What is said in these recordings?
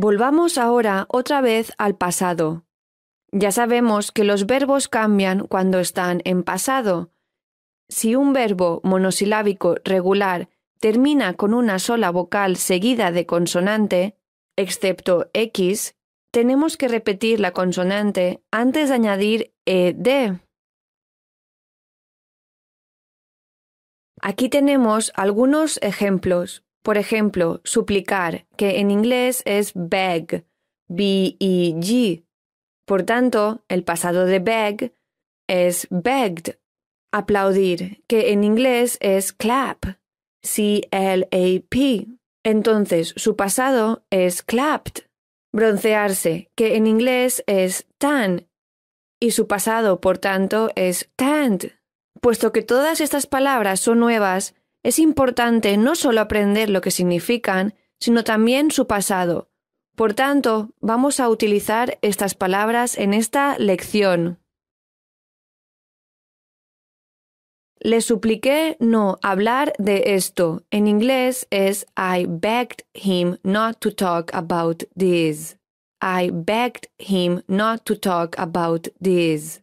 Volvamos ahora otra vez al pasado. Ya sabemos que los verbos cambian cuando están en pasado. Si un verbo monosilábico regular termina con una sola vocal seguida de consonante, excepto X, tenemos que repetir la consonante antes de añadir ED. Aquí tenemos algunos ejemplos. Por ejemplo, suplicar, que en inglés es beg, B-E-G. Por tanto, el pasado de beg es begged. Aplaudir, que en inglés es clap, C-L-A-P. Entonces, su pasado es clapped. Broncearse, que en inglés es tan, y su pasado, por tanto, es tanned. Puesto que todas estas palabras son nuevas, es importante no solo aprender lo que significan, sino también su pasado. Por tanto, vamos a utilizar estas palabras en esta lección. Le supliqué no hablar de esto. En inglés es I begged him not to talk about this. I begged him not to talk about this.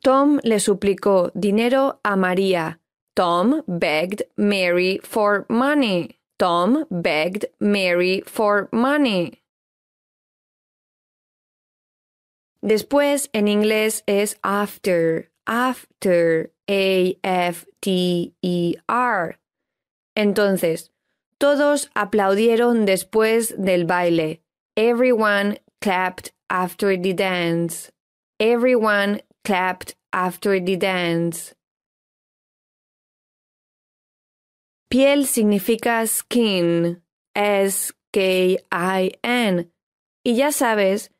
Tom le suplicó dinero a María. Tom begged Mary for money. Tom begged Mary for money. Después, en inglés es after. After. A-F-T-E-R. Entonces, todos aplaudieron después del baile. Everyone clapped after the dance. Everyone clapped after the dance. Piel significa skin, S-K-I-N. Y ya sabes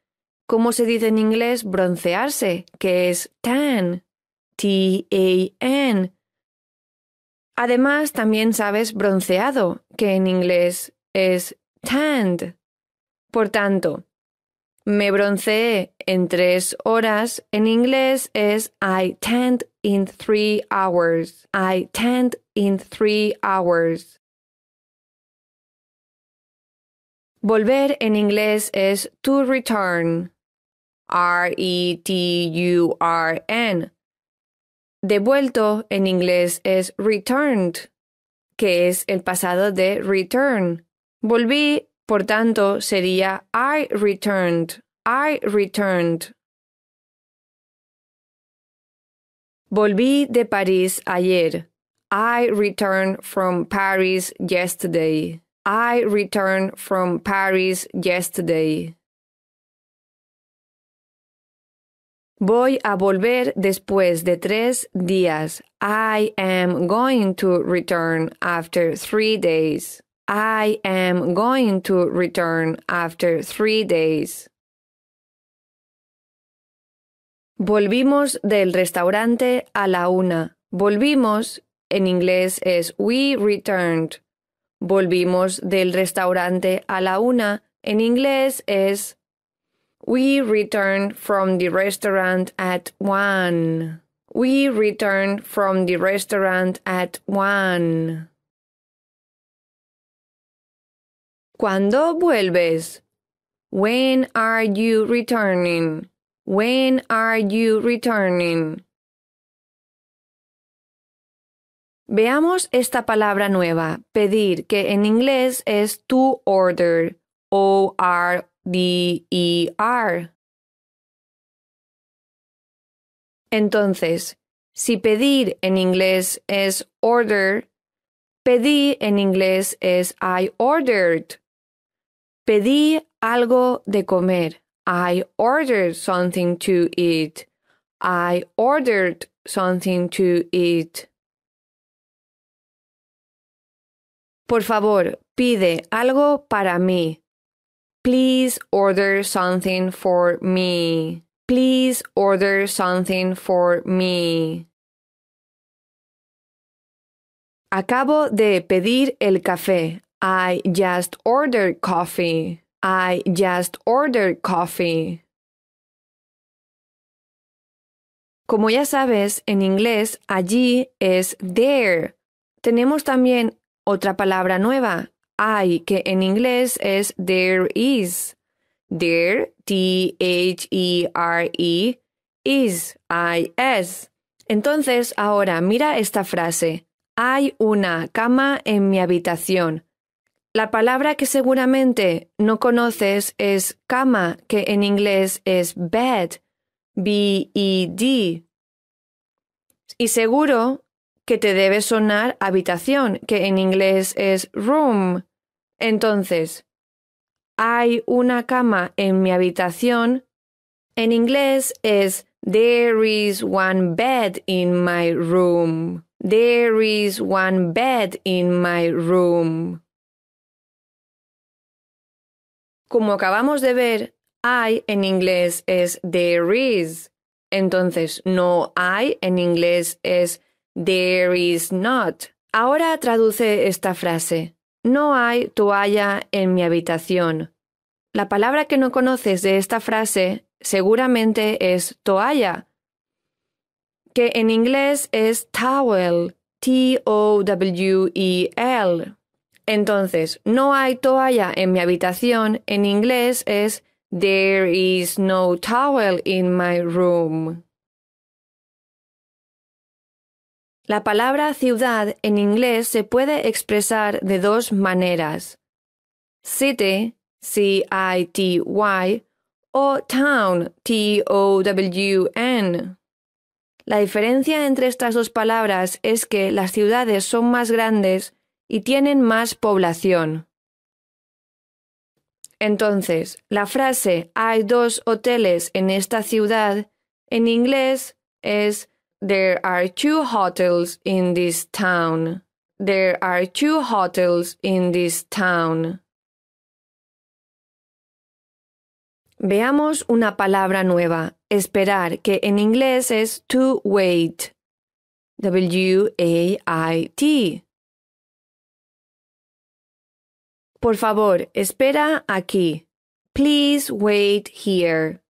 cómo se dice en inglés broncearse, que es tan, T-A-N. Además, también sabes bronceado, que en inglés es tanned. Por tanto, me bronceé en 3 horas, en inglés es I tanned in 3 hours. I tanned in 3 hours. Volver en inglés es to return. R-E-T-U-R-N. Devuelto en inglés es returned, que es el pasado de return. Volví. Por tanto, sería I returned, I returned. Volví de París ayer. I returned from Paris yesterday. I returned from Paris yesterday. Voy a volver después de 3 días. I am going to return after 3 days. I am going to return after 3 days. Volvimos del restaurante a la 1. Volvimos, en inglés es we returned. Volvimos del restaurante a la 1, en inglés es we returned from the restaurant at 1. We returned from the restaurant at 1. ¿Cuándo vuelves? When are you returning? When are you returning? Veamos esta palabra nueva, pedir, que en inglés es to order, O-R-D-E-R. Entonces, si pedir en inglés es order, pedí en inglés es I ordered. Pedí algo de comer. I ordered something to eat. I ordered something to eat. Por favor, pide algo para mí. Please order something for me. Please order something for me. Acabo de pedir el café. I just ordered coffee. I just ordered coffee. Como ya sabes, en inglés allí es there. Tenemos también otra palabra nueva, hay, que en inglés es there is. There, T-H-E-R-E, is, I-S. Entonces, ahora mira esta frase. Hay una cama en mi habitación. La palabra que seguramente no conoces es cama, que en inglés es bed, B-E-D. Y seguro que te debe sonar habitación, que en inglés es room. Entonces, hay una cama en mi habitación. En inglés es there is one bed in my room. There is one bed in my room. Como acabamos de ver, hay en inglés es there is. Entonces, no hay en inglés es there is not. Ahora traduce esta frase. No hay toalla en mi habitación. La palabra que no conoces de esta frase seguramente es toalla, que en inglés es towel, T-O-W-E-L. Entonces, no hay toalla en mi habitación, en inglés es there is no towel in my room. La palabra ciudad en inglés se puede expresar de dos maneras. City, C-I-T-Y, o town, T-O-W-N. La diferencia entre estas dos palabras es que las ciudades son más grandes y tienen más población. Entonces, la frase hay dos hoteles en esta ciudad en inglés es there are two hotels in this town. There are two hotels in this town. Veamos una palabra nueva, esperar, que en inglés es to wait. W-A-I-T. Por favor, espera aquí. Please wait here.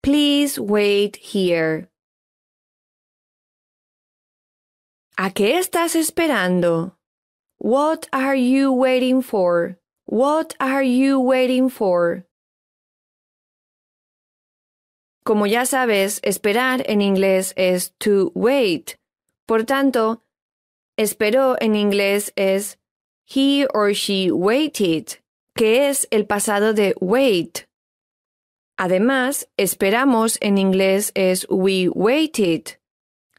Please wait here. ¿A qué estás esperando? What are you waiting for? What are you waiting for? Como ya sabes, esperar en inglés es to wait. Por tanto, esperó en inglés es he or she waited, que es el pasado de wait. Además, esperamos en inglés es we waited.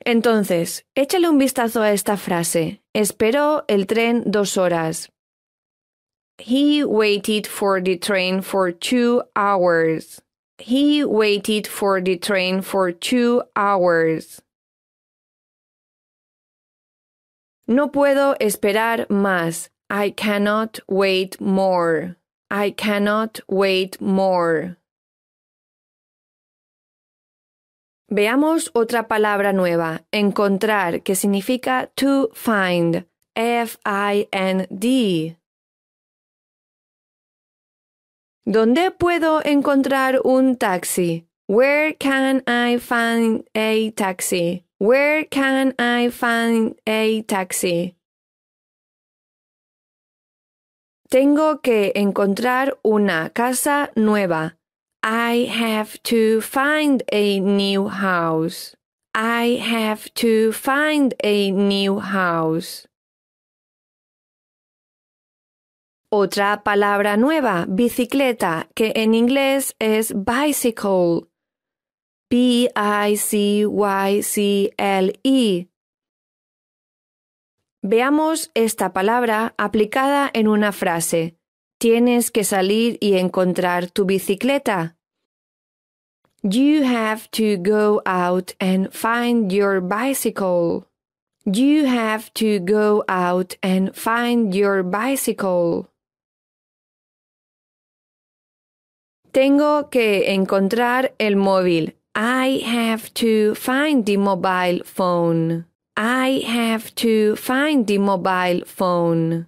Entonces, échale un vistazo a esta frase. Esperó el tren 2 horas. He waited for the train for 2 hours. He waited for the train for 2 hours. No puedo esperar más. I cannot wait more. I cannot wait more. Veamos otra palabra nueva, encontrar, que significa to find, F-I-N-D. ¿Dónde puedo encontrar un taxi? Where can I find a taxi? Where can I find a taxi? Tengo que encontrar una casa nueva. I have to find a new house. I have to find a new house. Otra palabra nueva, bicicleta, que en inglés es bicycle. B-I-C-Y-C-L-E. Veamos esta palabra aplicada en una frase. Tienes que salir y encontrar tu bicicleta. You have to go out and find your bicycle. You have to go out and find your bicycle. Tengo que encontrar el móvil. I have to find the mobile phone. I have to find the mobile phone.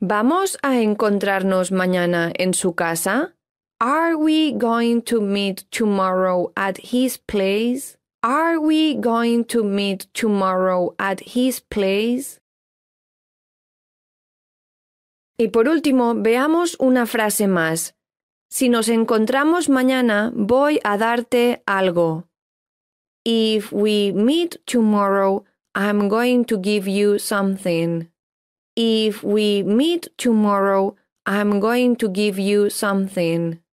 ¿Vamos a encontrarnos mañana en su casa? Are we going to meet tomorrow at his place? Are we going to meet tomorrow at his place? Y por último, veamos una frase más. Si nos encontramos mañana, voy a darte algo. If we meet tomorrow, I'm going to give you something. If we meet tomorrow, I'm going to give you something.